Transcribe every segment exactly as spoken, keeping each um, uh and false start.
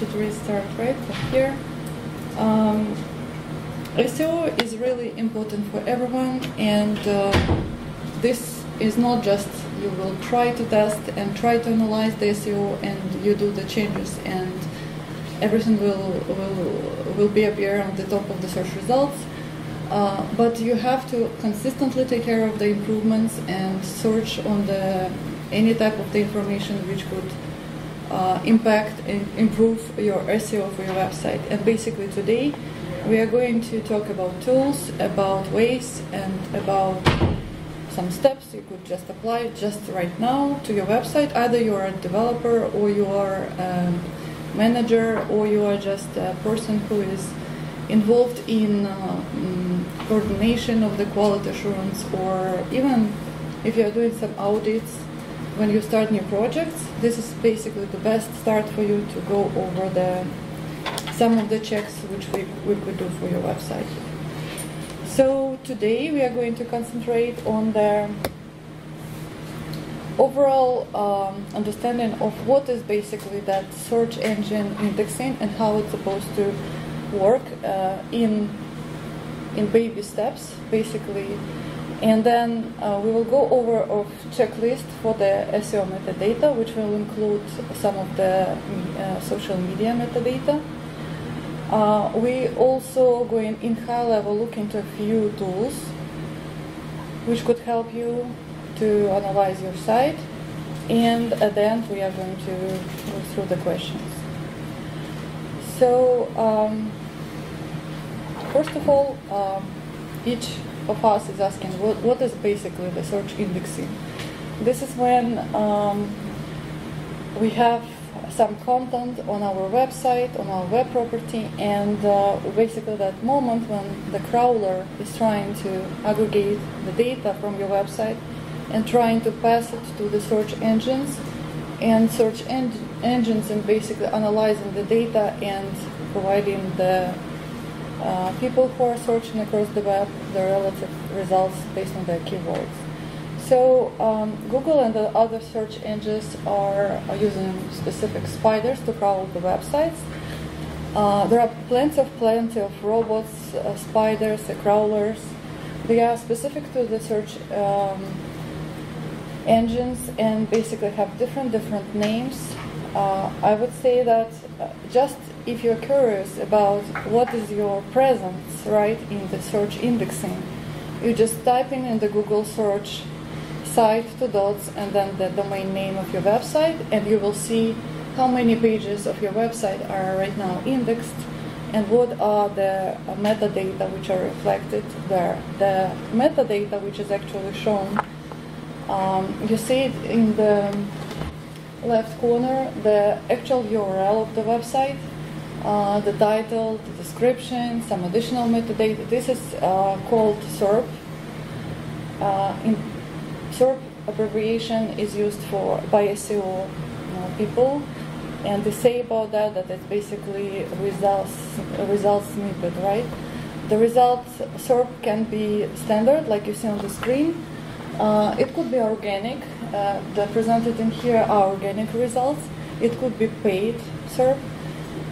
should restart right here. Um, S E O is really important for everyone, and uh, this is not just you will try to test and try to analyze the S E O and you do the changes and everything will, will, will be appear on the top of the search results. Uh, but you have to consistently take care of the improvements and search on the any type of the information which could uh, impact and improve your S E O for your website. And basically today we are going to talk about tools, about ways, and about some steps you could just apply just right now to your website. Either you are a developer, or you are a manager, or you are just a person who is involved in uh, um, coordination of the quality assurance, or even if you are doing some audits when you start new projects. This is basically the best start for you to go over the some of the checks which we, we could do for your website. So today we are going to concentrate on the overall um, understanding of what is basically that search engine indexing and how it's supposed to work uh, in, in baby steps, basically. And then uh, we will go over a checklist for the S E O metadata, which will include some of the uh, social media metadata. Uh, we also going in high level look into a few tools which could help you to analyze your site, and at the end we are going to go through the questions. So um, first of all, um, each of us is asking what, what is basically the search indexing. This is when um, we have some content on our website, on our web property, and uh, basically that moment when the crawler is trying to aggregate the data from your website and trying to pass it to the search engines, and search en engines and basically analyzing the data and providing the uh, people who are searching across the web the relative results based on their keywords. So um, Google and the other search engines are using specific spiders to crawl the websites. Uh, there are plenty of plenty of robots, uh, spiders, uh, crawlers. They are specific to the search um, engines and basically have different different names. Uh, I would say that just if you're curious about what is your presence right in the search indexing, you just type in in the Google search site, two dots, and then the domain name of your website, and you will see how many pages of your website are right now indexed and what are the metadata which are reflected there. The metadata which is actually shown, um, you see it in the left corner, the actual U R L of the website, uh, the title, the description, some additional metadata. This is uh, called SERP. Uh, in SERP abbreviation is used for by S E O you know, people, and they say about that that it's basically results a result snippet, right? The result SERP can be standard, like you see on the screen. Uh, it could be organic. Uh, the presented in here are organic results. It could be paid SERP,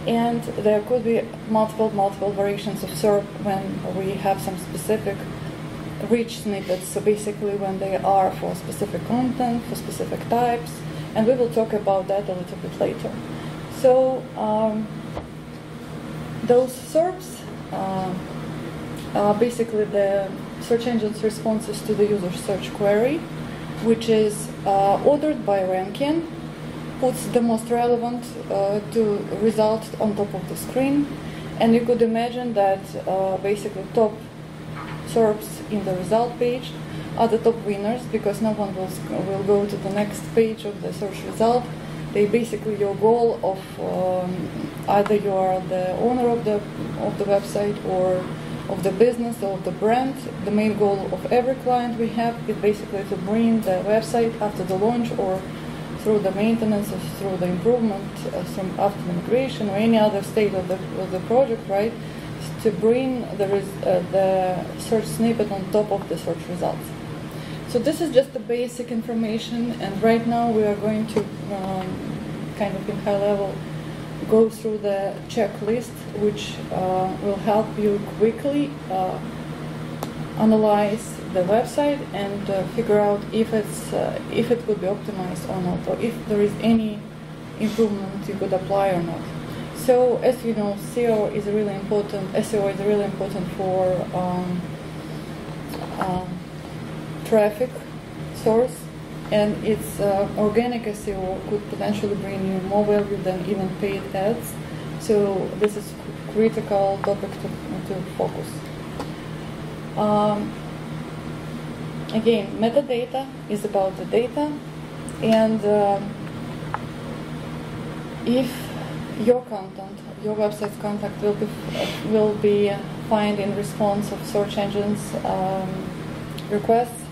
and there could be multiple multiple variations of SERP when we have some specific rich snippets, so basically when they are for specific content, for specific types, and we will talk about that a little bit later. So um, those SERPs uh, are basically the search engine's responses to the user's search query, which is uh, ordered by ranking, puts the most relevant uh, to result on top of the screen, and you could imagine that uh, basically top SERPs in the result page are the top winners, because no one will, will go to the next page of the search result. They basically your goal of um, either you are the owner of the, of the website or of the business or of the brand. The main goal of every client we have is basically to bring the website after the launch or through the maintenance or through the improvement, uh, some after the migration or any other state of the, of the project, right? To bring the, res uh, the search snippet on top of the search results. So this is just the basic information, and right now we are going to um, kind of in high level go through the checklist, which uh, will help you quickly uh, analyze the website and uh, figure out if it's uh, if it could be optimized or not, or if there is any improvement you could apply or not. So, as you know, S E O is really important. S E O is really important for um, uh, traffic source, and its uh, organic S E O could potentially bring you more value than even paid ads. So, this is a critical topic to, to focus. Um, again, metadata is about the data, and uh, if your content, your website's content will be, will be found in response of search engines' um, requests,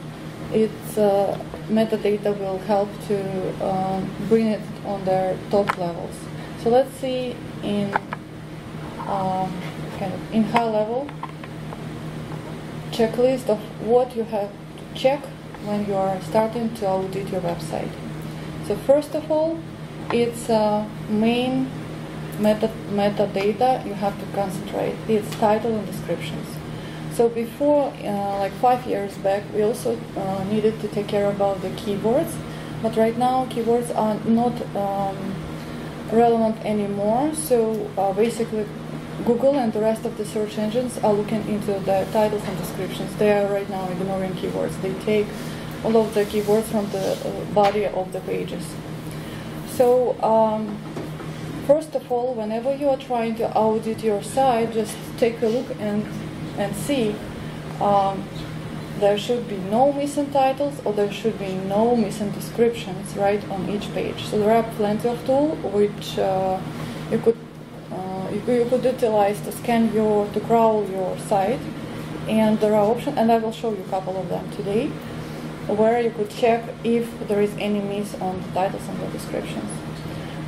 its uh, metadata will help to uh, bring it on their top levels. So let's see in um, kind of in high level checklist of what you have to check when you are starting to audit your website. So first of all, it's uh, main meta metadata you have to concentrate. It's title and descriptions. So before, uh, like five years back, we also uh, needed to take care about the keywords, but right now keywords are not um, relevant anymore. So uh, basically, Google and the rest of the search engines are looking into the titles and descriptions. They are right now ignoring keywords. They take all of the keywords from the uh, body of the pages. So um, first of all, whenever you are trying to audit your site, just take a look and and see, um, there should be no missing titles or there should be no missing descriptions right on each page. So there are plenty of tools which uh, you could uh, you, you could utilize to scan your to crawl your site, and there are options, and I will show you a couple of them today, where you could check if there is any miss on the titles and the descriptions.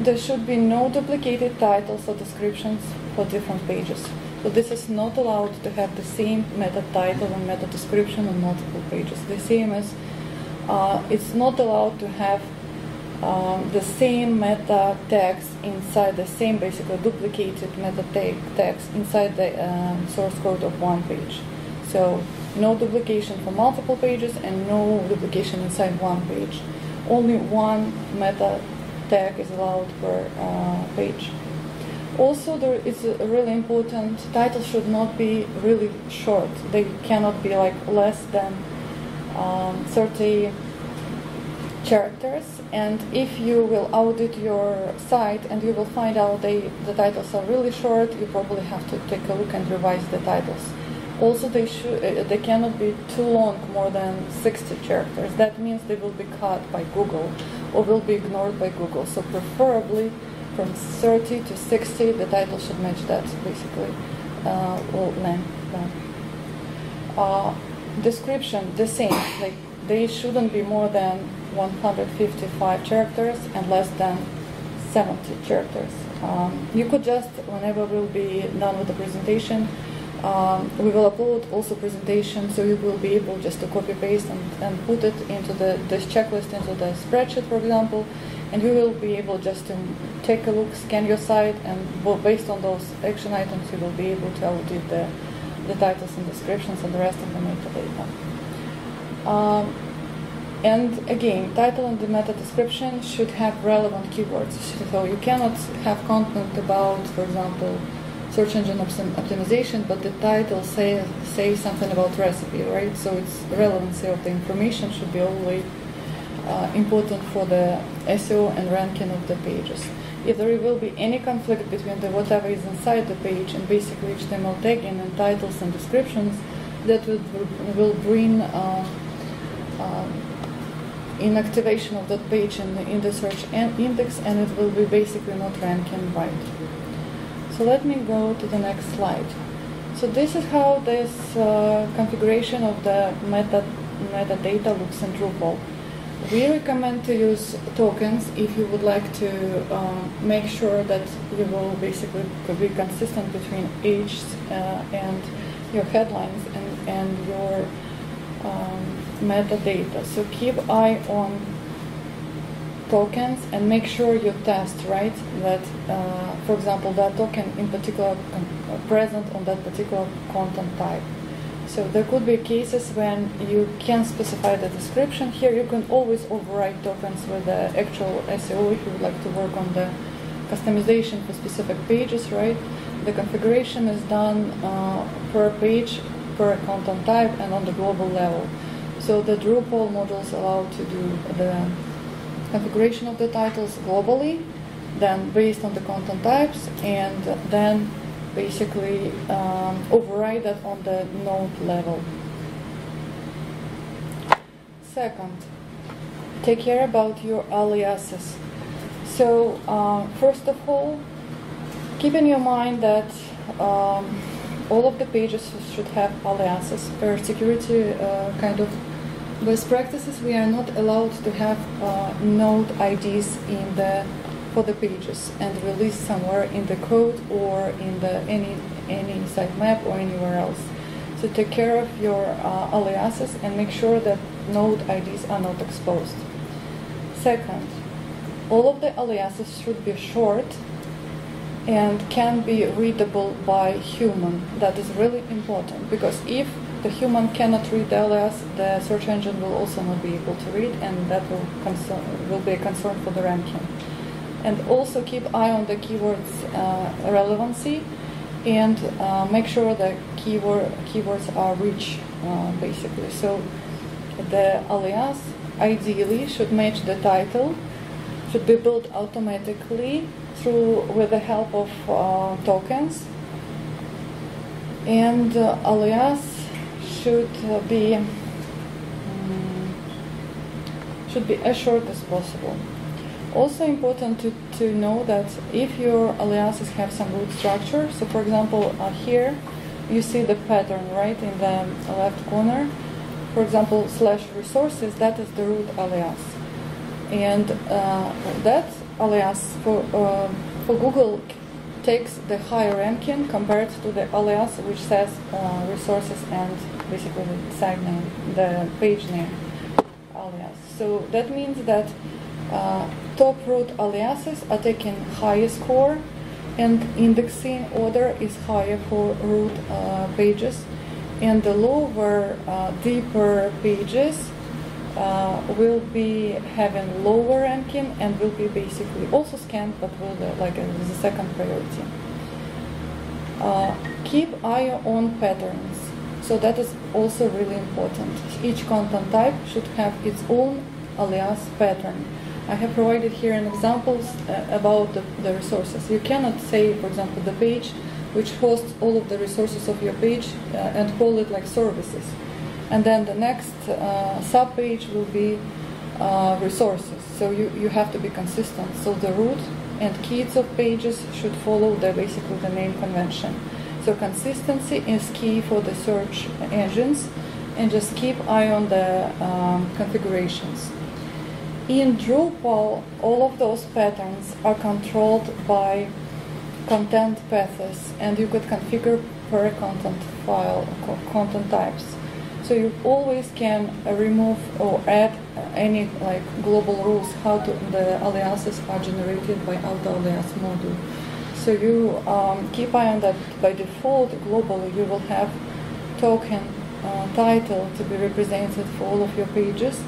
There should be no duplicated titles or descriptions for different pages. So this is not allowed to have the same meta title and meta description on multiple pages. The C M S, uh, it's not allowed to have um, the same meta text inside the same, basically duplicated meta text inside the um, source code of one page. So no duplication for multiple pages and no duplication inside one page. Only one meta tag is allowed per uh, page. Also, there is a really important, titles should not be really short. They cannot be like less than um, thirty characters. And if you will audit your site and you will find out they, the titles are really short, you probably have to take a look and revise the titles. Also, they, should, they cannot be too long, more than sixty characters. That means they will be cut by Google or will be ignored by Google. So preferably, from thirty to sixty, the title should match that, basically, uh, or length. Uh, description, the same. Like, they shouldn't be more than one hundred fifty-five characters and less than seventy characters. Um, you could just, whenever we'll be done with the presentation, um, we will upload also presentation, so you will be able just to copy-paste and, and put it into the this checklist, into the spreadsheet, for example, and you will be able just to take a look, scan your site, and based on those action items, you will be able to audit the, the titles and descriptions and the rest of the metadata. Um, and again, title and the meta description should have relevant keywords. So you cannot have content about, for example, search engine optimization, but the title say, say something about recipe, right? So its relevancy of the information should be always Uh, important for the S E O and ranking of the pages. If there will be any conflict between the whatever is inside the page and basically H T M L tagging and titles and descriptions, that will, will bring uh, uh, inactivation of that page in the, in the search index, and it will be basically not ranking right. So let me go to the next slide. So this is how this uh, configuration of the meta, metadata looks in Drupal. We recommend to use tokens if you would like to uh, make sure that you will basically be consistent between H uh, and your headlines and, and your um, metadata. So keep eye on tokens and make sure you test, right, that, uh, for example, that token in particular present on that particular content type. So there could be cases when you can specify the description here. You can always override tokens with the actual S E O if you would like to work on the customization for specific pages, right? The configuration is done uh, per page, per content type, and on the global level. So the Drupal modules allow to do the configuration of the titles globally, then based on the content types, and then basically um, override that on the node level. Second, take care about your aliases. So uh, first of all, keep in your mind that um, all of the pages should have aliases. Per security uh, kind of best practices, we are not allowed to have uh, node I Ds in the for the pages and released somewhere in the code or in the any any sitemap or anywhere else. So take care of your uh, aliases and make sure that node I Ds are not exposed. Second, all of the aliases should be short and can be readable by human. That is really important, because if the human cannot read the alias, the search engine will also not be able to read, and that will, concern, will be a concern for the ranking. And also keep eye on the keywords uh, relevancy, and uh, make sure the keyword, keywords are rich, uh, basically. So the alias ideally should match the title, should be built automatically through with the help of uh, tokens, and uh, alias should uh, be um, should be as short as possible. Also important to, to know that if your aliases have some root structure, so for example uh, here you see the pattern right in the left corner, for example slash resources, that is the root alias, and uh, that alias for, uh, for Google takes the higher ranking compared to the alias which says uh, resources and basically the site name, the page name alias. So that means that uh, top root aliases are taking higher score, and indexing order is higher for root uh, pages, and the lower, uh, deeper pages uh, will be having lower ranking and will be basically also scanned, but with uh, like a, the second priority. Uh, keep eye on patterns, so that is also really important. Each content type should have its own alias pattern. I have provided here an examples uh, about the, the resources. You cannot say, for example, the page which hosts all of the resources of your page uh, and call it like services. And then the next uh, sub-page will be uh, resources. So you, you have to be consistent. So the root and keys of pages should follow the basically the name convention. So consistency is key for the search engines, and just keep eye on the um, configurations. In Drupal, all of those patterns are controlled by content paths, and you could configure per content file, content types. So you always can remove or add any like global rules how to, the aliases are generated by auto-alias module. So you um, keep eye on that. By default, globally, you will have token uh, title to be represented for all of your pages.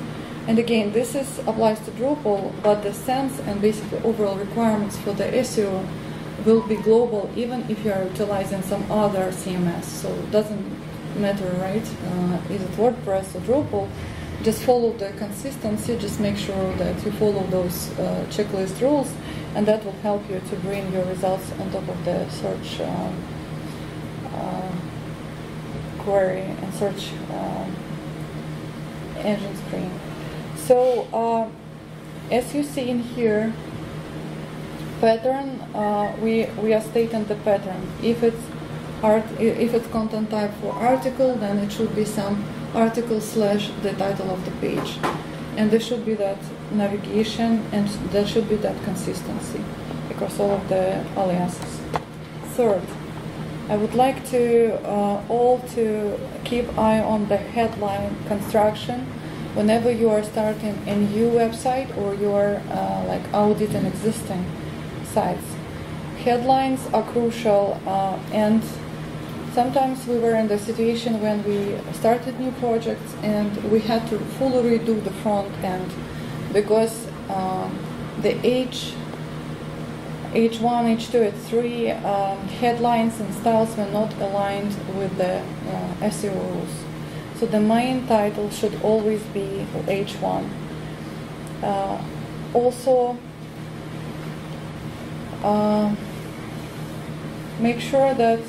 And again, this is, applies to Drupal, but the sense and basically overall requirements for the S E O will be global, even if you are utilizing some other C M S. So it doesn't matter, right? Uh, is it WordPress or Drupal? Just follow the consistency. Just make sure that you follow those uh, checklist rules, and that will help you to bring your results on top of the search uh, uh, query and search uh, engine screen. So, uh, as you see in here, pattern, uh, we, we are stating the pattern. If it's, art, if it's content type for article, then it should be some article slash the title of the page. And there should be that navigation, and there should be that consistency across all of the aliases. Third, I would like to uh, all to keep eye on the headline construction. whenever you are starting a new website or you are uh, like auditing existing sites. Headlines are crucial, uh, and sometimes we were in the situation when we started new projects and we had to fully redo the front end because uh, the H, H one, H two, H three uh, headlines and styles were not aligned with the uh, S E O rules. So the main title should always be H one. Uh, also, uh, make sure that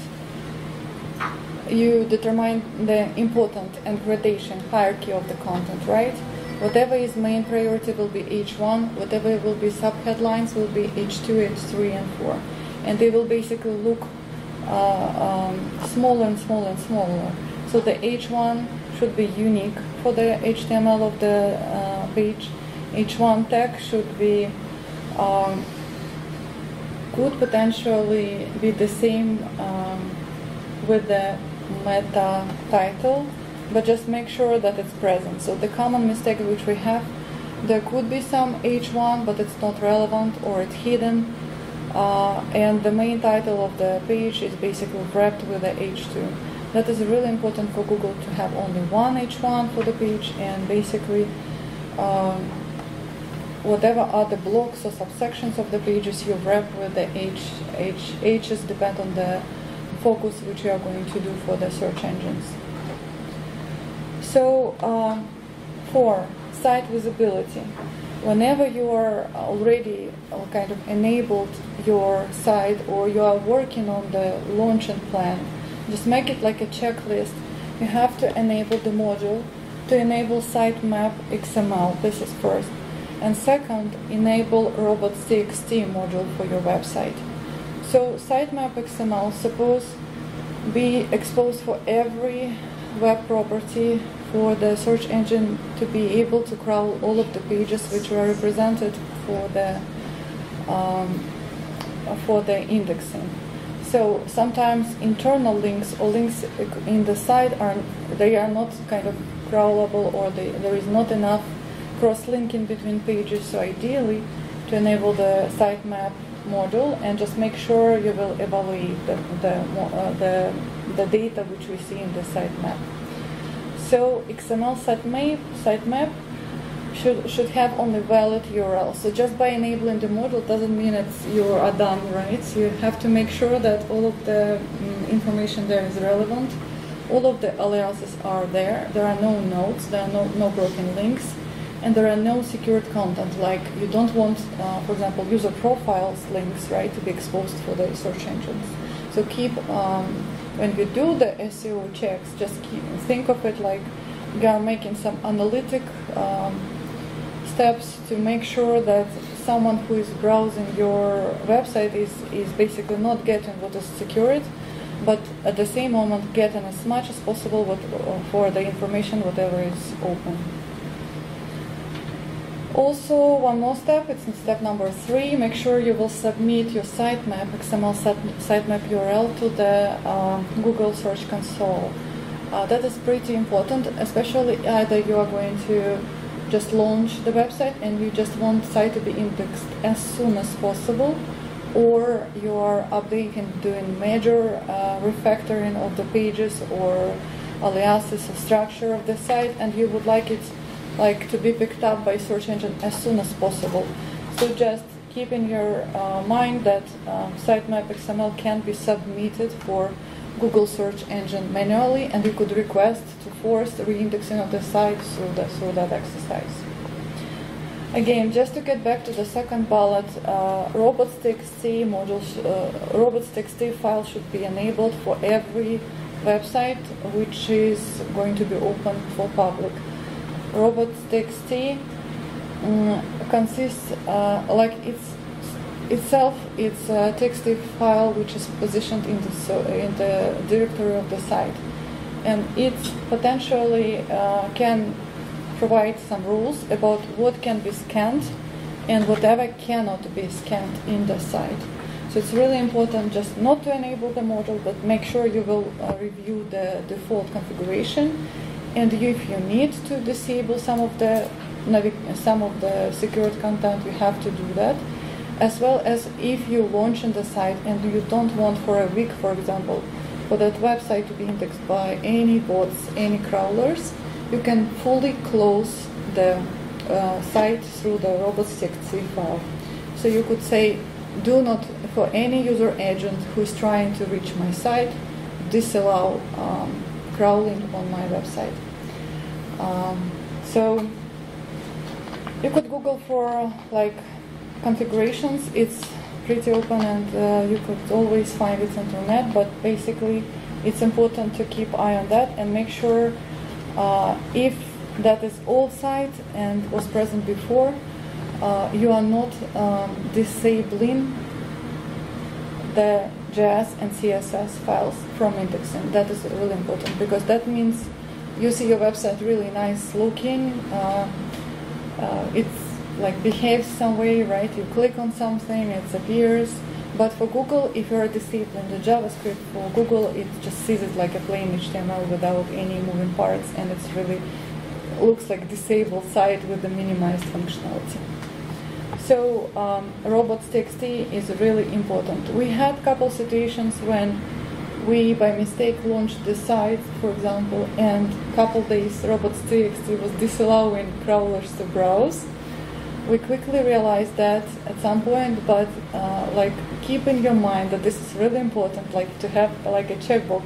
you determine the important and gradation hierarchy of the content, right? Whatever is main priority will be H one, whatever will be sub-headlines will be H two, H three, and four. And they will basically look uh, um, smaller and smaller and smaller. So the H one should be unique for the H T M L of the uh, page. H one tag should be um, could potentially be the same um, with the meta title, but just make sure that it's present. So the common mistake which we have, there could be some H one, but it's not relevant or it's hidden, uh, and the main title of the page is basically wrapped with the H two. That is really important for Google to have only one H one for the page, and basically um, whatever are the blocks or subsections of the pages you wrap with the H, H, H's depend on the focus which you are going to do for the search engines. So, uh, four, site visibility. Whenever you are already kind of enabled your site or you are working on the launching plan, just make it like a checklist. You have to enable the module to enable sitemap X M L. This is first. And second, enable robots dot t x t module for your website. So sitemap X M L suppose be exposed for every web property for the search engine to be able to crawl all of the pages which were represented for the um, for the indexing. So sometimes internal links or links in the site are they are not kind of crawlable, or they, there is not enough cross-linking between pages. So ideally, to enable the sitemap module, and just make sure you will evaluate the the, uh, the the data which we see in the sitemap. So X M L sitemap sitemap should should have only valid U R L. So just by enabling the module doesn't mean it's you are done, right? So you have to make sure that all of the um, information there is relevant, all of the aliases are there, there are no nodes, there are no no broken links. And there are no secured content, like you don't want, uh, for example, user profiles links, right, to be exposed for the search engines. So keep, um, when you do the S E O checks, just keep, think of it like you are making some analytic um, steps to make sure that someone who is browsing your website is, is basically not getting what is secured, but at the same moment getting as much as possible what, for the information, whatever is open. Also, one more step, it's in step number three, make sure you will submit your sitemap, X M L sitemap U R L to the uh, Google Search Console. Uh, that is pretty important, especially either you are going to just launch the website and you just want site to be indexed as soon as possible, or you are updating, doing major uh, refactoring of the pages or aliases or structure of the site, and you would like it like to be picked up by search engine as soon as possible. So just keep in your uh, mind that uh, sitemap X M L can be submitted for Google search engine manually, and you could request to force the reindexing of the site through, the, through that exercise. Again, just to get back to the second bullet, uh, robots dot t x t modules, uh, robots dot t x t file should be enabled for every website which is going to be open for public. robots dot t x t um, consists uh, like it's itself it's a txt file which is positioned in the so in the directory of the site, and it potentially uh, can provide some rules about what can be scanned and whatever cannot be scanned in the site. So it's really important just not to enable the module, but make sure you will uh, review the default configuration And if you need to disable some of the some of the secured content, you have to do that. As well as if you launch in the site and you don't want for a week, for example, for that website to be indexed by any bots, any crawlers, you can fully close the uh, site through the robots.txt file. So you could say, do not, for any user agent who is trying to reach my site, disallow um, crawling on my website. Um, so you could Google for like configurations. It's pretty open, and uh, you could always find it on the net, but basically it's important to keep eye on that and make sure uh, if that is old site and was present before, uh, you are not um, disabling the J S and C S S files from indexing. That is really important, because that means you see your website really nice looking, uh, uh, it's like behaves some way, right? You click on something, it appears. But for Google, if you're disabling the JavaScript for Google, it just sees it like a plain H T M L without any moving parts, and it's really looks like disabled site with the minimized functionality. So um, robots.txt is really important. We had a couple situations when we by mistake launched the site, for example, and a couple days robots.txt was disallowing crawlers to browse. We quickly realized that at some point, but uh, like keep in your mind that this is really important, like to have like a checkbox.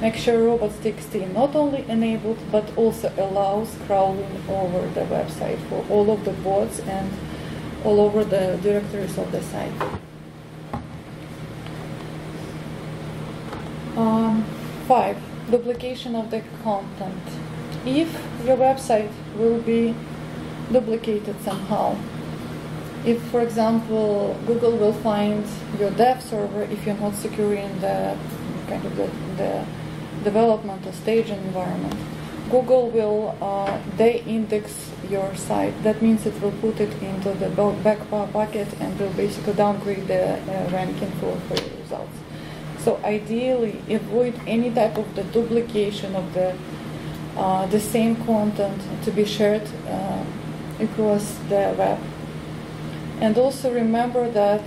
Make sure robots.txt not only enabled but also allows crawling over the website for all of the bots and all over the directories of the site. Um, five, duplication of the content. If your website will be duplicated somehow. If, for example, Google will find your dev server if you're not securing the kind of the, the development or staging environment, Google will uh, they index your site. That means it will put it into the back bucket and will basically downgrade the uh, ranking for, for your results. So ideally, avoid any type of the duplication of the uh, the same content to be shared. Uh, across the web. And also remember that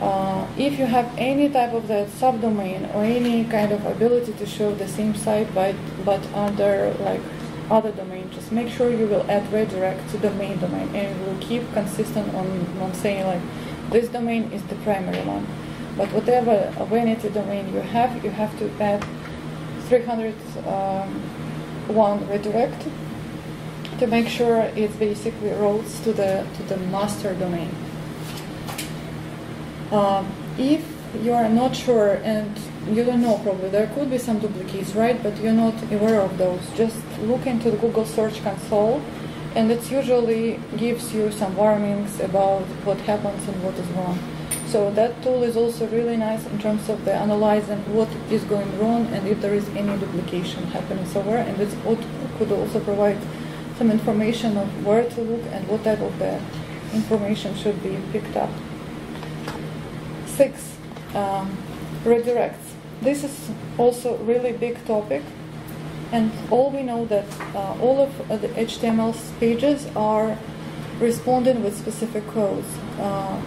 uh, if you have any type of that subdomain or any kind of ability to show the same site but, but under like other domain, just make sure you will add redirect to the main domain and you will keep consistent on, on saying like this domain is the primary one. But whatever vanity domain you have, you have to add three hundred one redirect to make sure it basically routes to the to the master domain. Um, if you are not sure and you don't know, probably there could be some duplicates, right? But you're not aware of those. Just look into the Google Search Console, and it usually gives you some warnings about what happens and what is wrong. So that tool is also really nice in terms of the analyzing what is going wrong and if there is any duplication happening somewhere. And it could also provide some information of where to look and what type of the information should be picked up. Six, um, redirects. This is also really big topic, and all we know that uh, all of uh, the H T M L pages are responding with specific codes. Uh,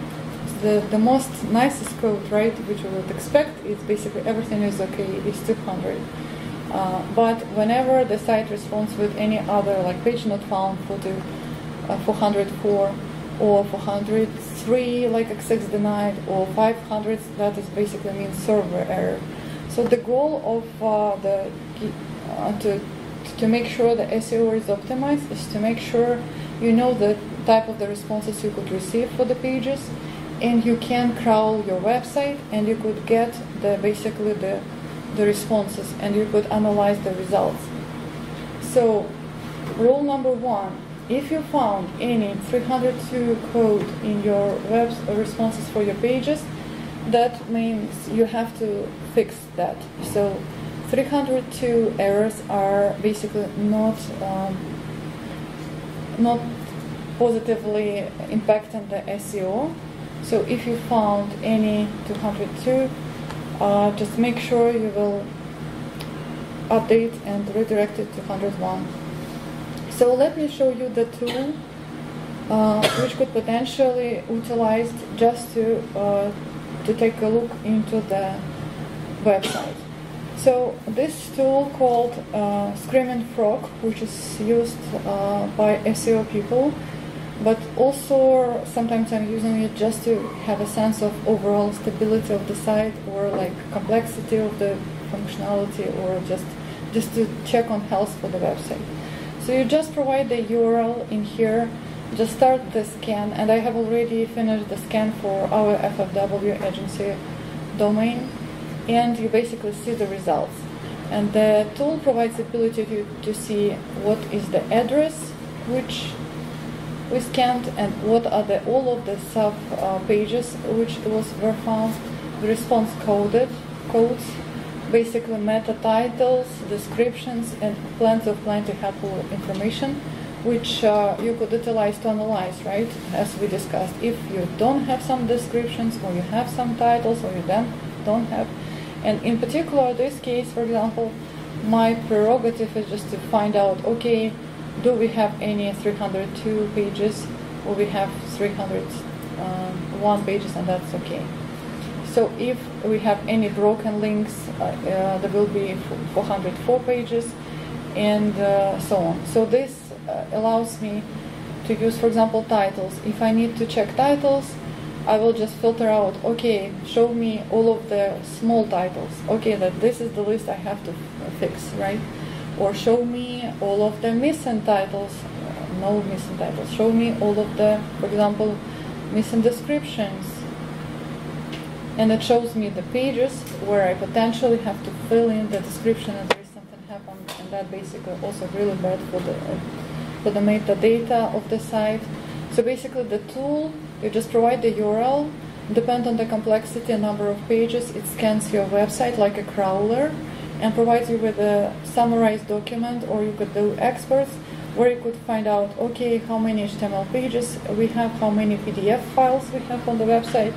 the, the most nicest code, right, which you would expect is basically everything is okay, is two hundred. Uh, but whenever the site responds with any other, like page not found for the uh, four hundred four or four hundred three, like access denied, or five hundred, that is basically means server error. So the goal of uh, the uh, to to make sure the S E O is optimized is to make sure you know the type of the responses you could receive for the pages, and you can crawl your website and you could get the basically the. the responses, and you could analyze the results. So rule number one, if you found any three hundred two code in your web responses for your pages, that means you have to fix that. So three hundred two errors are basically not um, not positively impacting the S E O. So if you found any two hundred two, Uh, just make sure you will update and redirect it to one oh one. So let me show you the tool uh, which could potentially utilized just to uh, to take a look into the website. So this tool called uh, Screaming Frog, which is used uh, by S E O people, but also sometimes I'm using it just to have a sense of overall stability of the site, or like complexity of the functionality, or just just to check on health for the website. So you just provide the U R L in here, just start the scan, and I have already finished the scan for our F F W agency domain, and you basically see the results. And the tool provides the ability to, to see what is the address which we scanned, and what are the all of the sub uh, pages which was were found, the response coded codes, basically meta titles, descriptions, and plenty of plenty helpful information, which uh, you could utilize to analyze, right? As we discussed, if you don't have some descriptions, or you have some titles, or you don't don't have, and in particular this case, for example, my prerogative is just to find out, okay, do we have any three hundred two pages, or we have three hundred one pages, and that's okay. So if we have any broken links, uh, uh, there will be four hundred four pages, and uh, so on. So this uh, allows me to use, for example, titles. If I need to check titles, I will just filter out, okay, show me all of the small titles, okay, that this is the list I have to fix, right? Or show me all of the missing titles, no missing titles, show me all of the, for example, missing descriptions. And it shows me the pages where I potentially have to fill in the description and there is something happened, and that basically also really bad for the, for the metadata of the site. So basically the tool, you just provide the U R L, depend on the complexity and number of pages, it scans your website like a crawler, and provides you with a summarized document, or you could do exports, where you could find out, okay, how many H T M L pages we have, how many P D F files we have on the website,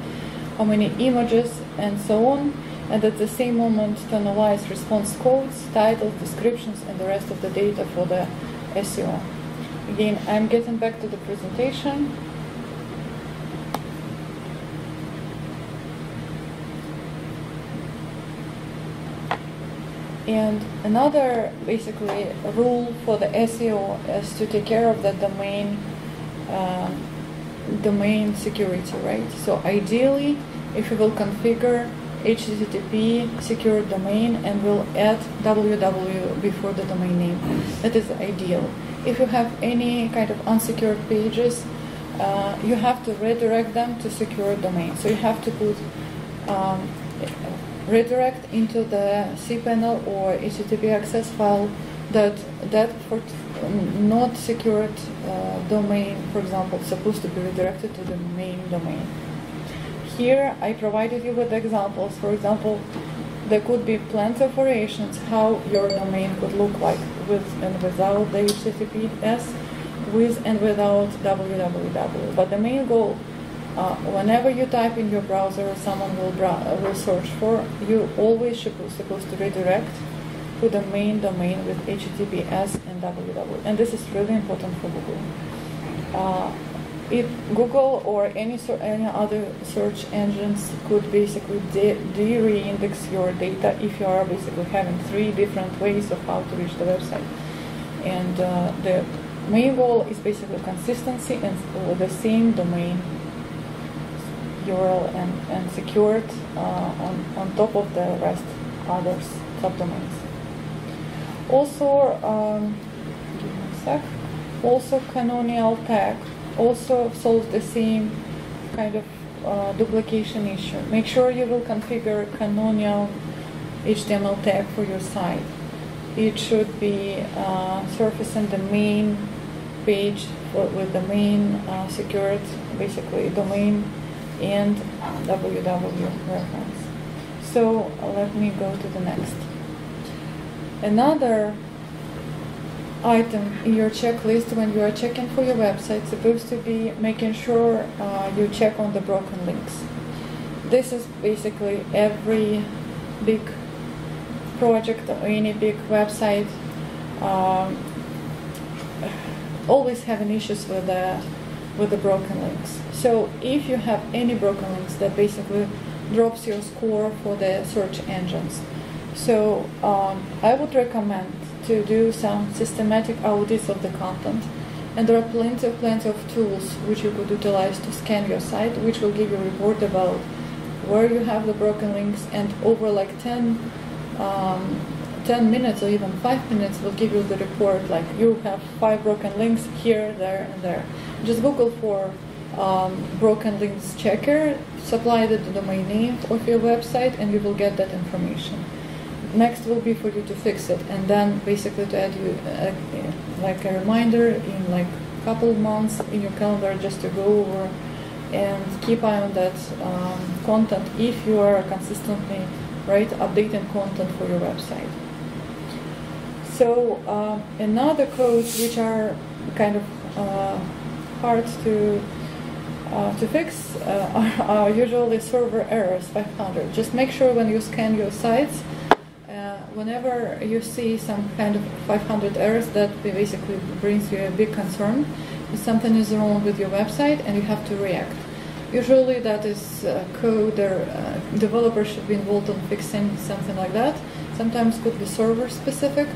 how many images, and so on, and at the same moment to analyze response codes, titles, descriptions, and the rest of the data for the S E O. Again, I'm getting back to the presentation. And another, basically, rule for the S E O is to take care of the domain, uh, domain security, right? So ideally, if you will configure H T T P secure domain and will add W W before the domain name, that is ideal. If you have any kind of unsecured pages, uh, you have to redirect them to secure domain. So you have to put um, redirect into the cPanel or H T T P access file that that for not secured uh, domain, for example, supposed to be redirected to the main domain. Here I provided you with examples. For example, there could be plenty of variations how your domain could look like with and without the H T T P S, with and without W W W. But the main goal, Uh, whenever you type in your browser or someone will, will search for, you always should be supposed to redirect to the main domain with H T T P S and W W W. And this is really important for Google. Uh, if Google or any, any other search engines could basically de-reindex de your data if you are basically having three different ways of how to reach the website. And uh, the main goal is basically consistency and the same domain U R L and, and secured uh, on, on top of the rest others subdomains. Also, um, give me a sec. Also, canonical tag also solves the same kind of uh, duplication issue. Make sure you will configure canonical H T M L tag for your site. It should be uh, surfacing the main page with the main uh, secured, basically domain and W W reference. So let me go to the next. Another item in your checklist when you are checking for your website is supposed to be making sure uh, you check on the broken links. This is basically every big project or any big website, um, always having issues with the with the broken links. So if you have any broken links, that basically drops your score for the search engines. So um, I would recommend to do some systematic audits of the content, and there are plenty of plenty of tools which you could utilize to scan your site, which will give you a report about where you have the broken links, and over like ten um, ten minutes or even five minutes will give you the report, like you have five broken links here, there, and there. Just Google for um, broken links checker, supply the domain name of your website, and you will get that information. Next will be for you to fix it, and then basically to add you a, a, like a reminder in like a couple of months in your calendar, just to go over and keep eye on that um, content if you are consistently right updating content for your website. So um, another codes which are kind of uh, hard to uh, to fix uh, are, are usually server errors five hundred. Just make sure when you scan your sites, whenever you see some kind of five hundred errors, that basically brings you a big concern. If something is wrong with your website and you have to react. Usually that is uh, code or uh, developers should be involved in fixing something like that. Sometimes could be server specific,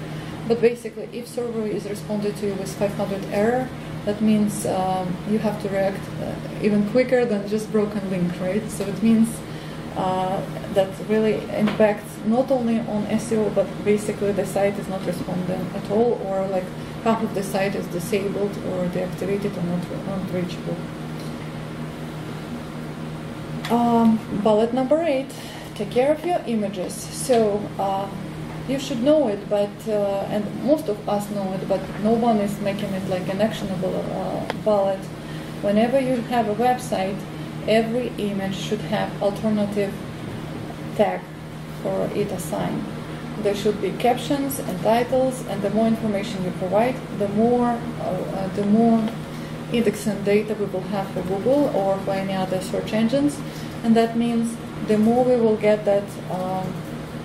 but basically if server is responded to you with five hundred error, that means um, you have to react uh, even quicker than just broken link, right? So it means Uh, that really impacts not only on S E O, but basically the site is not responding at all, or like half of the site is disabled or deactivated or not, not reachable. Um, bullet number eight, take care of your images. So uh, you should know it, but uh, and most of us know it, but no one is making it like an actionable uh, bullet. Whenever you have a website, every image should have alternative tag for it assigned. There should be captions and titles, and the more information you provide, the more uh, the more indexing data we will have for Google or for any other search engines, and that means the more we will get that um,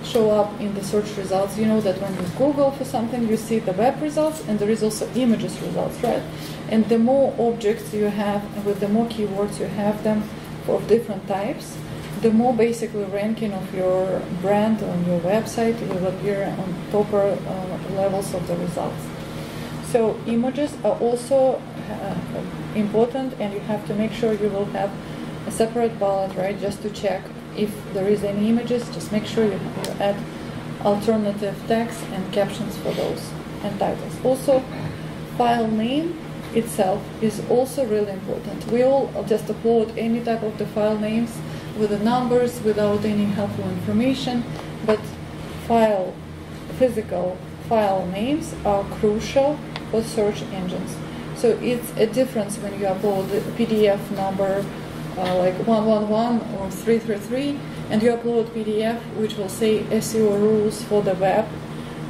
show up in the search results. You know that when you Google for something, you see the web results, and there is also images results, right? And the more objects you have, and with the more keywords you have them of different types, the more basically ranking of your brand on your website will appear on top uh, levels of the results. So images are also uh, important, and you have to make sure you will have a separate bullet, right, just to check if there is any images. Just make sure you, you add alternative tags and captions for those and titles. Also, file name itself is also really important. We all just upload any type of the file names with the numbers without any helpful information, but file, physical file names are crucial for search engines. So it's a difference when you upload a P D F number Uh, like one one one or three three three, and you upload P D F which will say S E O rules for the web.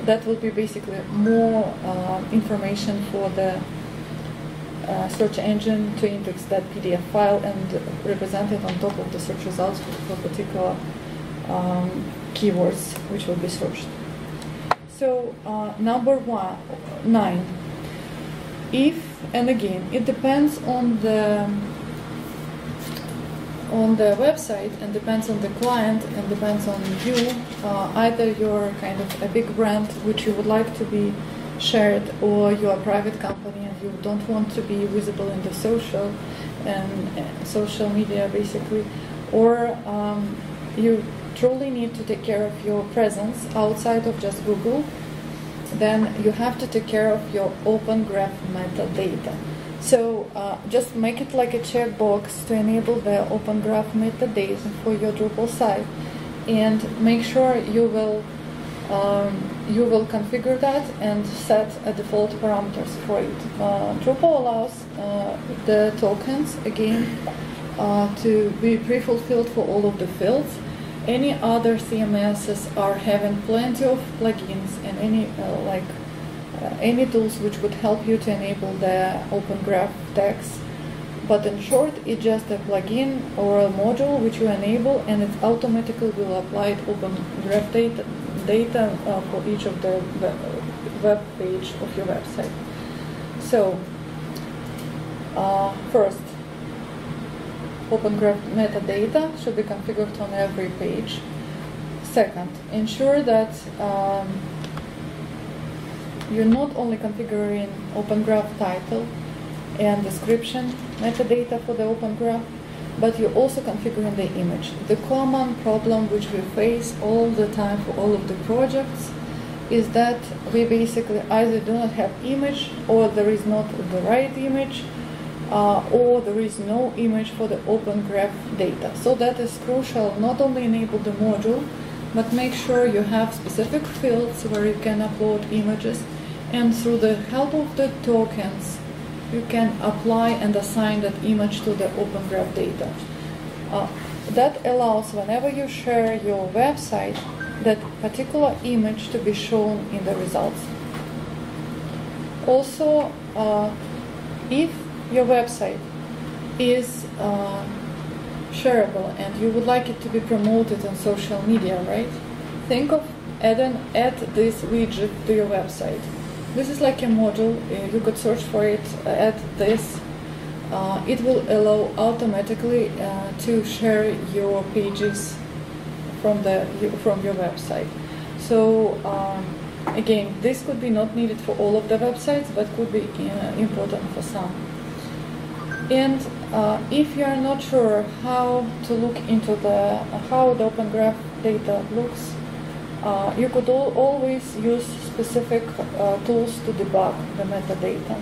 That will be basically more uh, information for the uh, search engine to index that P D F file and represent it on top of the search results for, for particular um, keywords which will be searched. So uh, number one, nine. If, and again, it depends on the on the website and depends on the client and depends on you. Uh, either you're kind of a big brand which you would like to be shared, or you're a private company and you don't want to be visible in the social and uh, social media basically, or um, you truly need to take care of your presence outside of just Google. Then you have to take care of your Open Graph metadata. So uh, just make it like a checkbox to enable the Open Graph metadata for your Drupal site, and make sure you will um, you will configure that and set a default parameters for it. Uh, Drupal allows uh, the tokens again uh, to be pre-fulfilled for all of the fields. Any other C M Ss are having plenty of plugins and any uh, like. Uh, any tools which would help you to enable the Open Graph tags, but in short, it's just a plugin or a module which you enable, and it automatically will apply Open Graph data, data uh, for each of the web page of your website. So uh, first, Open Graph metadata should be configured on every page. Second, ensure that um, you're not only configuring Open Graph title and description metadata for the Open Graph, but you're also configuring the image. The common problem which we face all the time for all of the projects is that we basically either do not have image, or there is not the right image, uh, or there is no image for the Open Graph data. So that is crucial. Not only enable the module, but make sure you have specific fields where you can upload images, and through the help of the tokens, you can apply and assign that image to the Open Graph data. Uh, that allows, whenever you share your website, that particular image to be shown in the results. Also, uh, if your website is uh, shareable and you would like it to be promoted on social media, right? Think of adding Add This widget to your website. This is like a module, uh, you could search for it, uh, Add This. Uh, it will allow automatically uh, to share your pages from, the, from your website. So um, again, this could be not needed for all of the websites, but could be uh, important for some. And uh, if you are not sure how to look into the, uh, how the Open Graph data looks, Uh, you could al always use specific uh, tools to debug the metadata.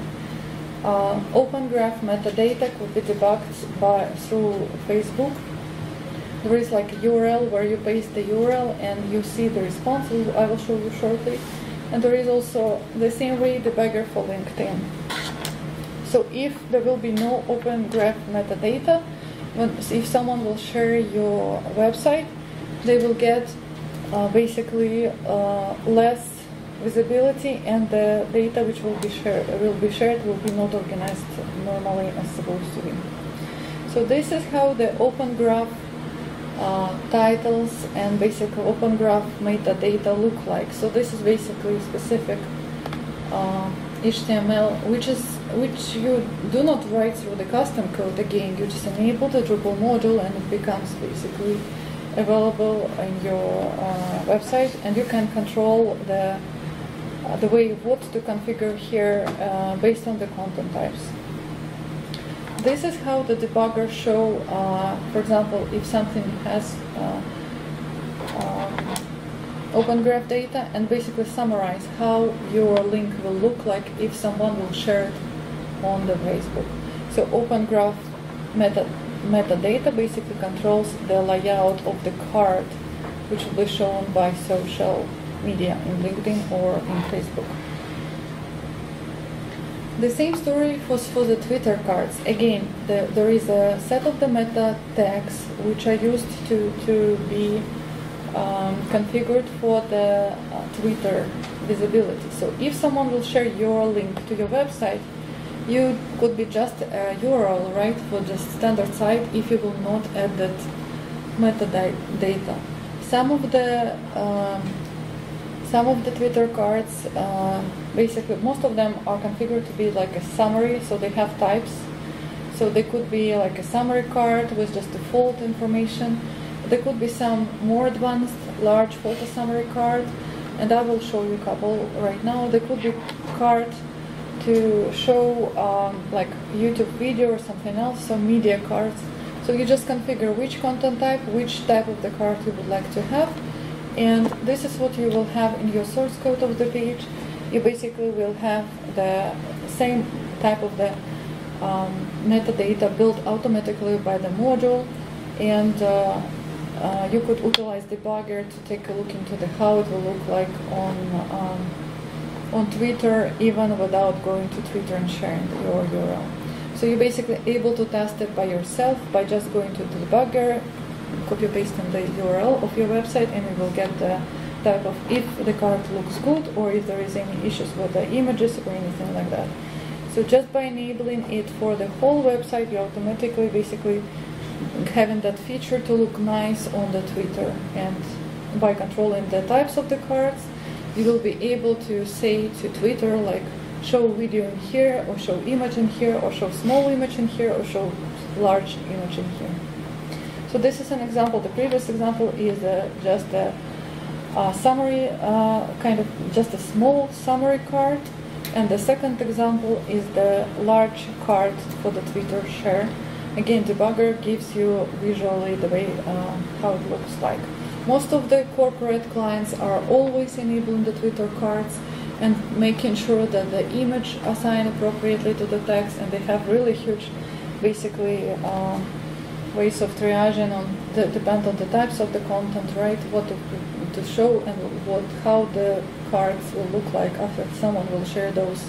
Uh, Open Graph metadata could be debugged by, through Facebook. There is like a U R L where you paste the U R L and you see the response. I will show you shortly. And there is also the same way debugger for LinkedIn. So if there will be no Open Graph metadata, when, if someone will share your website, they will get Uh, basically uh, less visibility, and the data which will be shared will be shared will be not organized normally as supposed to be. So this is how the Open Graph uh, titles and basically Open Graph metadata look like. So this is basically specific uh, H T M L, which is which you do not write through the custom code. Again, you just enable the Drupal module, and it becomes basically available in your uh, website, and you can control the uh, the way what to configure here uh, based on the content types. This is how the debugger show, uh, for example, if something has uh, uh, Open Graph data, and basically summarize how your link will look like if someone will share it on the Facebook. So Open Graph method. Metadata basically controls the layout of the card, which will be shown by social media in LinkedIn or in Facebook. The same story was for the Twitter cards. Again, the, there is a set of the meta tags which are used to, to be um, configured for the uh, Twitter visibility. So if someone will share your link to your website, you could be just a U R L, right, for just standard site if you will not add that metadata. Some of the um, some of the Twitter cards, uh, basically most of them are configured to be like a summary, so they have types. So they could be like a summary card with just default information. There could be some more advanced large photo summary card, and I will show you a couple right now. There could be card to show um, like YouTube video or something else, so media cards. So you just configure which content type, which type of the card you would like to have, and this is what you will have in your source code of the page. You basically will have the same type of the um, metadata built automatically by the module, and uh, uh, you could utilize debugger to take a look into the how it will look like on um, on Twitter, even without going to Twitter and sharing your U R L. So you're basically able to test it by yourself by just going to the debugger, copy pasting the U R L of your website, and you will get the type of if the card looks good or if there is any issues with the images or anything like that. So just by enabling it for the whole website, you automatically basically having that feature to look nice on the Twitter and by controlling the types of the cards, you will be able to say to Twitter, like, show video in here, or show image in here, or show small image in here, or show large image in here. So this is an example. The previous example is uh, just a uh, summary, uh, kind of just a small summary card. And the second example is the large card for the Twitter share. Again, debugger gives you visually the way uh, how it looks like. Most of the corporate clients are always enabling the Twitter cards and making sure that the image assigned appropriately to the text, and they have really huge, basically, uh, ways of triaging on the, depend on the types of the content, right? What to, to show and what how the cards will look like after someone will share those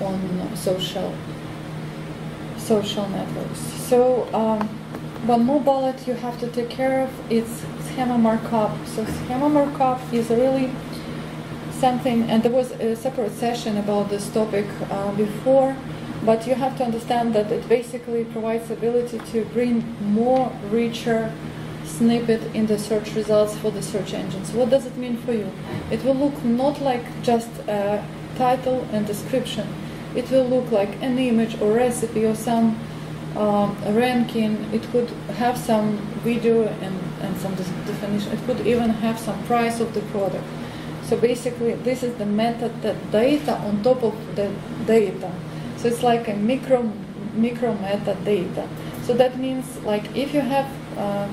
on social social networks. So um, one more bullet you have to take care of is schema markup. So schema markup is really something, and there was a separate session about this topic uh, before, but you have to understand that it basically provides ability to bring more richer snippet in the search results for the search engines. What does it mean for you? It will look not like just a title and description. It will look like an image or recipe or some um, ranking. It could have some video and, and some definition. It could even have some price of the product. So basically, this is the meta data on top of the data. So it's like a micro, micro meta data. So that means, like, if you have uh,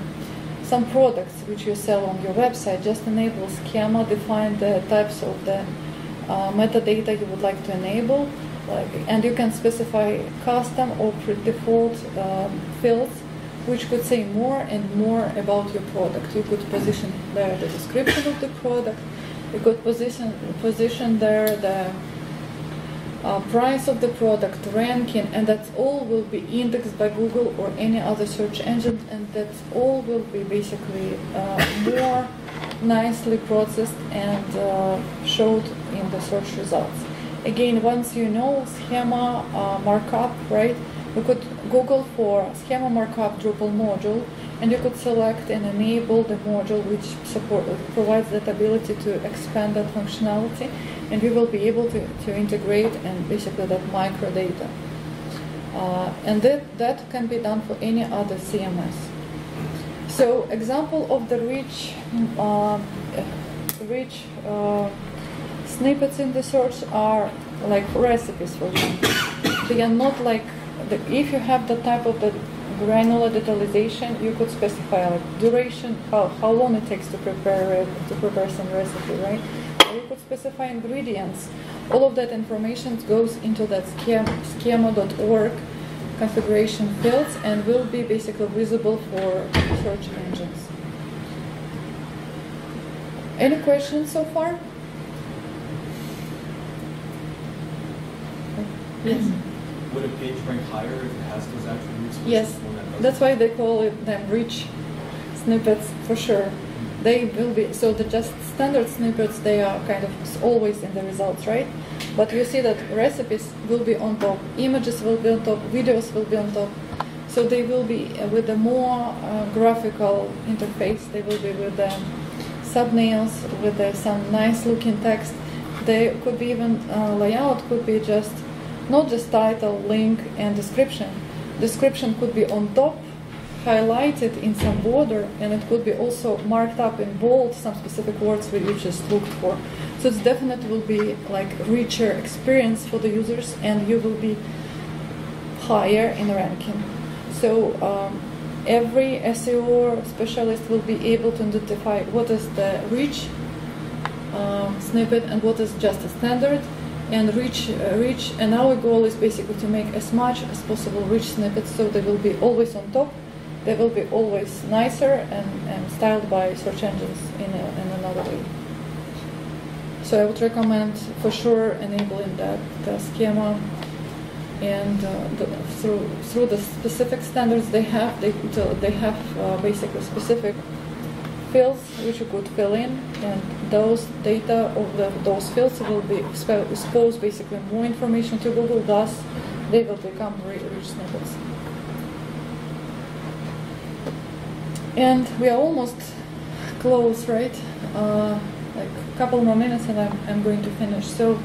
some products which you sell on your website, just enable schema, define the types of the uh, metadata you would like to enable, like, and you can specify custom or pre-default uh, fields, which could say more and more about your product. You could position there the description of the product. You could position position there the uh, price of the product, ranking, and that all will be indexed by Google or any other search engine, and that all will be basically uh, more nicely processed and uh, showed in the search results. Again, once you know schema uh, markup, right? You could Google for schema markup Drupal module, and you could select and enable the module which support, provides that ability to expand that functionality, and we will be able to, to integrate and basically that microdata. Uh, and that, that can be done for any other C M S. So example of the rich, uh, rich uh, snippets in the search are like recipes, for example. They are not like, the, if you have the type of the granular detailization, you could specify like duration, how, how long it takes to prepare to prepare some recipe, right? Or you could specify ingredients. All of that information goes into that schema dot org configuration fields and will be basically visible for search engines. Any questions so far? Yes. Would a page rank higher if it has those attributes? Yes, that's why they call it them rich snippets for sure. They will be, so the just standard snippets, they are kind of always in the results, right? But you see that recipes will be on top, images will be on top, videos will be on top. So they will be with a more uh, graphical interface. They will be with the thumbnails, with the, some nice looking text. They could be even uh, layout could be just. Not just title, link, and description. Description could be on top, highlighted in some border, and it could be also marked up in bold, some specific words we just looked for. So it's definitely will be like richer experience for the users, and you will be higher in ranking. So um, every S E O specialist will be able to identify what is the rich um, snippet and what is just a standard. And rich, uh, rich, and our goal is basically to make as much as possible rich snippets, so they will be always on top, they will be always nicer and, and styled by search engines in, a, in another way. So I would recommend for sure enabling that the schema, and uh, the, through through the specific standards they have, they they have uh, basically specific fields which you could fill in, and those data of the, those fields will be expose basically more information to Google, thus they will become rich snippets. And we are almost close, right? Uh, like a couple more minutes and I'm, I'm going to finish. So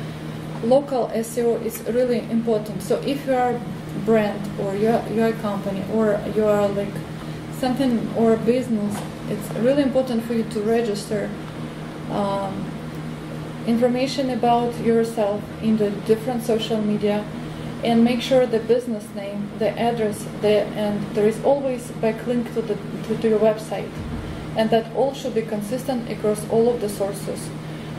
local S E O is really important. So if you are a brand or you're, you're a company or you are like something or a business, it's really important for you to register um, information about yourself in the different social media and make sure the business name, the address, the, and there is always backlink to, the, to, to your website. And that all should be consistent across all of the sources.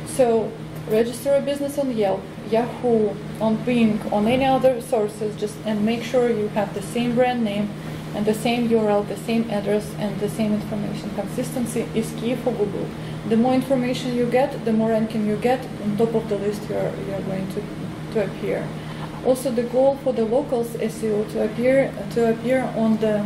So register a business on Yelp, Yahoo, on Bing, on any other sources, just and make sure you have the same brand name and the same U R L, the same address, and the same information. Consistency is key for Google. The more information you get, the more ranking you get, on top of the list you're you're going to, to appear. Also, the goal for the locals S E O to appear to appear on the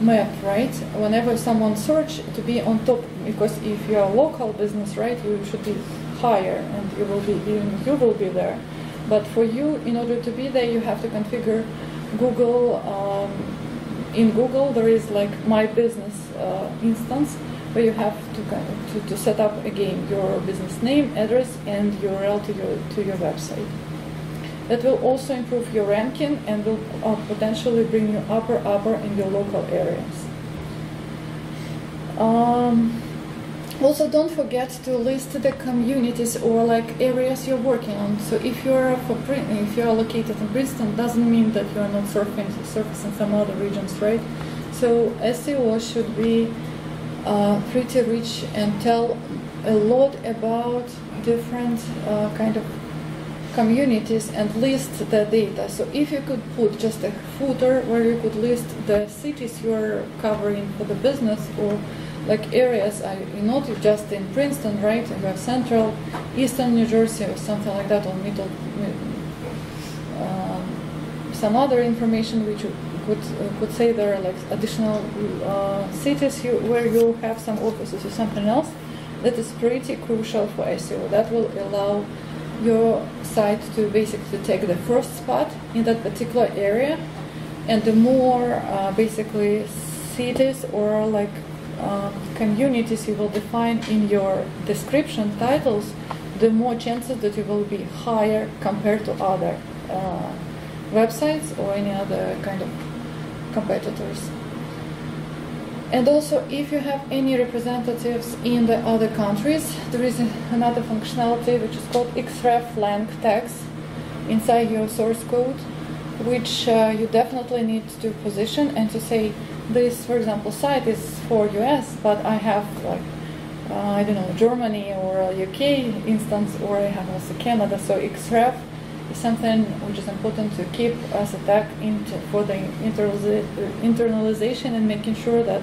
map, right? Whenever someone search, to be on top, because if you're a local business, right, you should be higher and you will be even you will be there. But for you, in order to be there, you have to configure Google. Um, in Google, there is like my business uh, instance where you have to, to to set up again your business name, address, and U R L to your to your website. That will also improve your ranking and will uh, potentially bring you upper upper in your local areas. Um, also, don't forget to list the communities or like areas you're working on. So if you're for if you're located in Princeton, doesn't mean that you're not surfing surfacing some other regions, right? So S E O should be uh, pretty rich and tell a lot about different uh, kind of communities and list the data. So if you could put just a footer where you could list the cities you're covering for the business or like areas, I not just in Princeton, right? You have Central, Eastern New Jersey or something like that, or middle, uh, some other information which you could, uh, could say there are like additional uh, cities you, where you have some offices or something else. That is pretty crucial for S E O. That will allow your site to basically take the first spot in that particular area, and the more uh, basically cities or like uh, communities you will define in your description titles, the more chances that you will be higher compared to other uh, websites or any other kind of competitors. And also, if you have any representatives in the other countries, there is another functionality which is called X ref lang tags inside your source code, which uh, you definitely need to position and to say this, for example, site is for U S, but I have like uh, I don't know, Germany or U K instance, or I have also Canada. So X ref is something which is important to keep as a tag into, for the internaliza internationalization, and making sure that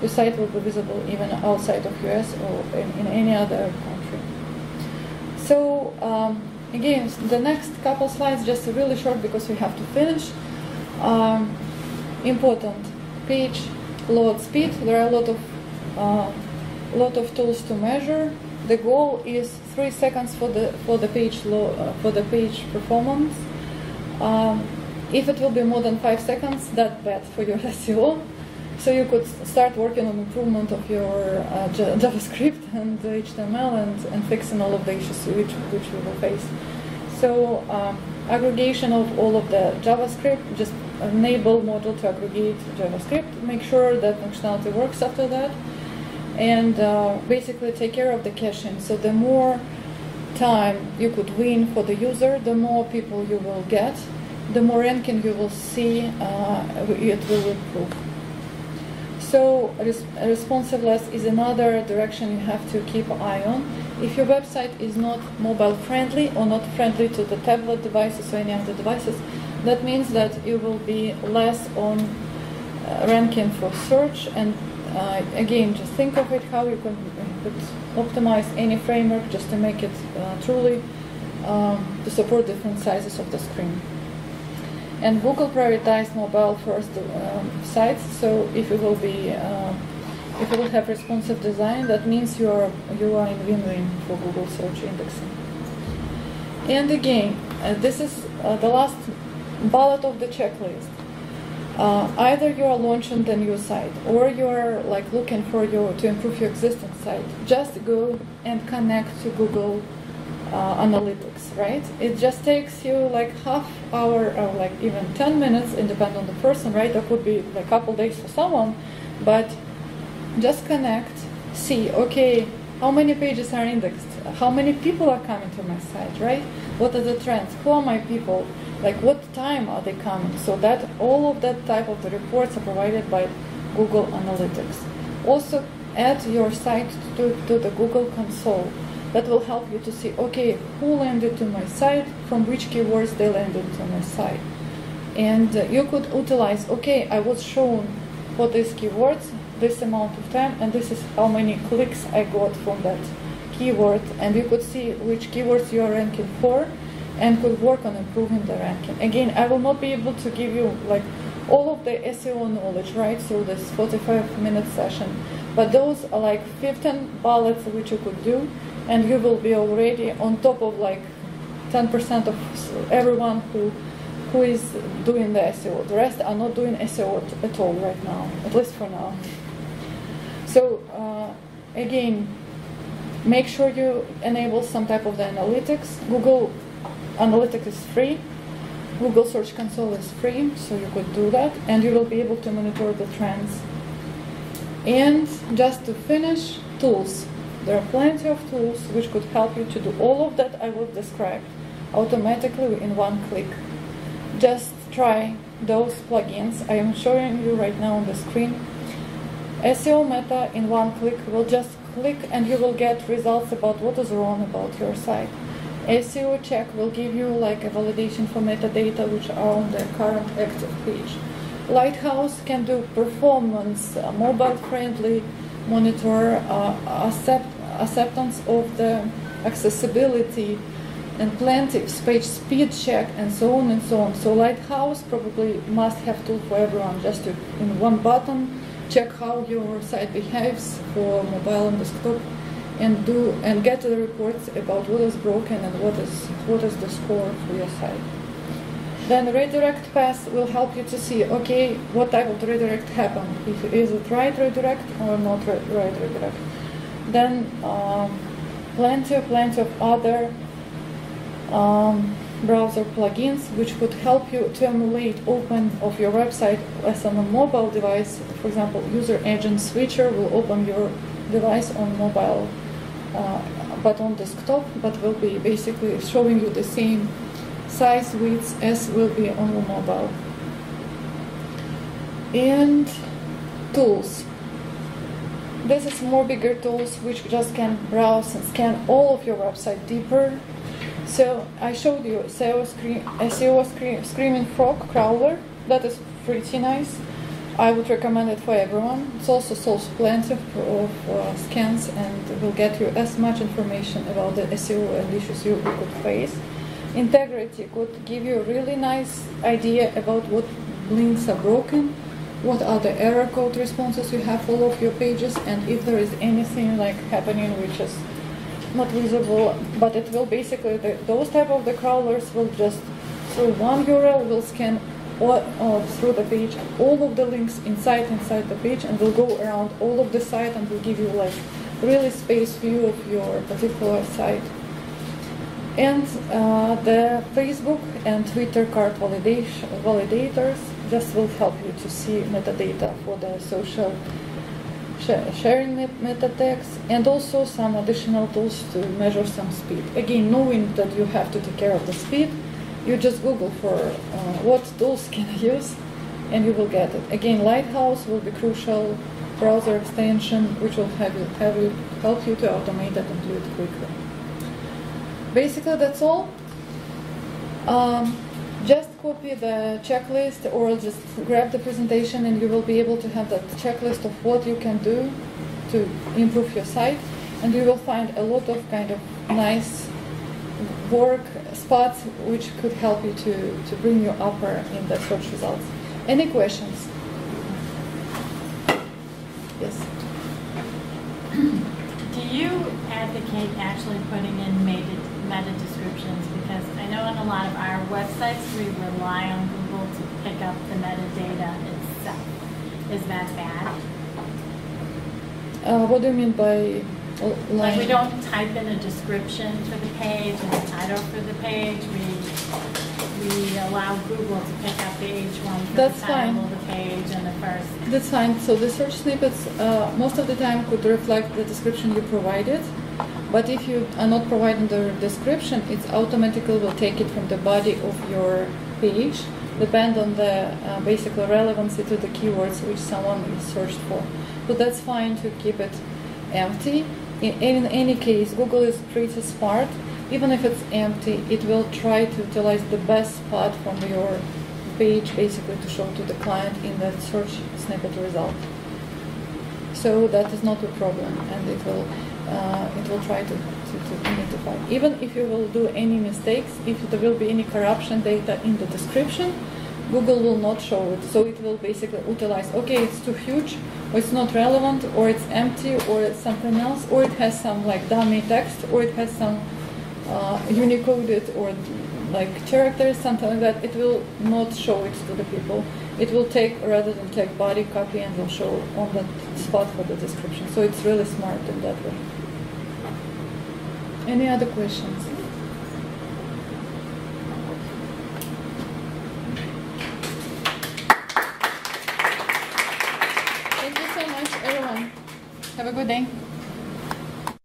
the site will be visible even outside of U S or in, in any other country. So um, again, the next couple slides just really short because we have to finish. Um, important page load speed. There are a lot of uh, lot of tools to measure. The goal is three seconds for the for the page low, uh, for the page performance. Um, if it will be more than five seconds, that's bad for your S E O. So you could start working on improvement of your uh, JavaScript and H T M L and, and fixing all of the issues which which we will face. So um, aggregation of all of the JavaScript, just enable model to aggregate JavaScript. Make sure that functionality works after that. And uh, basically take care of the caching. So the more time you could win for the user, the more people you will get, the more ranking you will see, uh, it will improve. So res responsiveness is another direction you have to keep an eye on. If your website is not mobile friendly or not friendly to the tablet devices or any other devices, that means that you will be less on uh, ranking for search. And Uh, again, just think of it, how you could, could optimize any framework just to make it uh, truly um, to support different sizes of the screen. And Google prioritized mobile-first uh, sites, so if you will be, uh, if you will have responsive design, that means you are you are in win-win for Google search indexing. And again, uh, this is uh, the last bullet of the checklist. Uh, either you are launching a new site or you are like looking for your to improve your existing site, just go and connect to Google uh, Analytics, right? It just takes you like half hour or like even ten minutes, it depends on the person, right? That would be like a couple days for someone, but just connect, see, okay, how many pages are indexed, how many people are coming to my site, right? What are the trends, who are my people? Like what time are they coming? So that all of that type of the reports are provided by Google Analytics. Also add your site to, to the Google console. That will help you to see, okay, who landed to my site, from which keywords they landed to my site. And uh, you could utilize, okay, I was shown for these keywords, this amount of time, and this is how many clicks I got from that keyword. And you could see which keywords you are ranking for, and could work on improving the ranking. Again, I will not be able to give you like all of the S E O knowledge right through this forty-five minute session, but those are like fifteen bullets which you could do, and you will be already on top of like ten percent of everyone who who is doing the S E O. The rest are not doing S E O at all right now, at least for now. So uh, again, make sure you enable some type of the analytics. Google Analytics is free, Google Search Console is free, so you could do that, and you will be able to monitor the trends. And just to finish, tools. There are plenty of tools which could help you to do all of that I would describe automatically in one click. Just try those plugins I am showing you right now on the screen. S E O Meta in one click will just click and you will get results about what is wrong about your site. S E O Check will give you like a validation for metadata which are on the current active page. Lighthouse can do performance, uh, mobile-friendly monitor, uh, accept, acceptance of the accessibility, and plenty page speed check, and so on and so on. So Lighthouse probably must have tool for everyone, just to, in one button, check how your site behaves for mobile and desktop, and do and get the reports about what is broken and what is what is the score for your site. Then redirect path will help you to see, okay, what type of redirect happened. If, is it right redirect or not right redirect? Then um, plenty, plenty of other um, browser plugins which could help you to emulate open of your website as on a mobile device. For example, user agent switcher will open your device on mobile. Uh, but on desktop, but will be basically showing you the same size width as will be on the mobile. And tools. This is more bigger tools which just can browse and scan all of your website deeper. So I showed you S E O, screen, S E O screen, Screaming Frog Crawler. That is pretty nice. I would recommend it for everyone. It also solves plenty of, of uh, scans and will get you as much information about the S E O and issues you could face. Integrity could give you a really nice idea about what links are broken, what are the error code responses you have for all of your pages, and if there is anything like happening which is not visible. But it will basically, the, those type of the crawlers will just, through one U R L, will scan Or, or through the page, all of the links inside inside the page, and will go around all of the site and will give you like really space view of your particular site. And uh, the Facebook and Twitter card validation validators just will help you to see metadata for the social sh sharing meta tags, and also some additional tools to measure some speed. Again, knowing that you have to take care of the speed, you just Google for uh, what tools can I use, and you will get it. Again, Lighthouse will be crucial, browser extension, which will have you, have you, help you to automate it and do it quickly. Basically, that's all. Um, just copy the checklist or just grab the presentation, and you will be able to have that checklist of what you can do to improve your site, and you will find a lot of kind of nice work spots which could help you to, to bring you upper in the search results. Any questions? Yes. Do you advocate actually putting in meta meta descriptions, because I know in a lot of our websites we rely on Google to pick up the metadata itself. Is that bad? Uh, what do you mean by like, like we don't type in a description for the page and a title for the page. We we allow Google to pick up the H one for That's the title, fine. the page, and the first. That's fine. So the search snippets uh, most of the time could reflect the description you provided. But if you are not providing the description, it automatically will take it from the body of your page, depend on the uh, basic relevancy to the keywords which someone searched for. So that's fine to keep it empty. In, in any case, Google is pretty smart. Even if it's empty, it will try to utilize the best spot from your page, basically to show to the client in the search snippet result. So that is not a problem, and it will uh, it will try to, to, to identify. Even if you will do any mistakes, if there will be any corruption data in the description, Google will not show it. So it will basically utilize, okay, it's too huge, or it's not relevant, or it's empty, or it's something else, or it has some like dummy text, or it has some uh, unicoded or like characters, something like that. It will not show it to the people. It will take, rather than take body copy, and will show on that spot for the description. So it's really smart in that way. Any other questions? Thank you so much, everyone. Have a good day.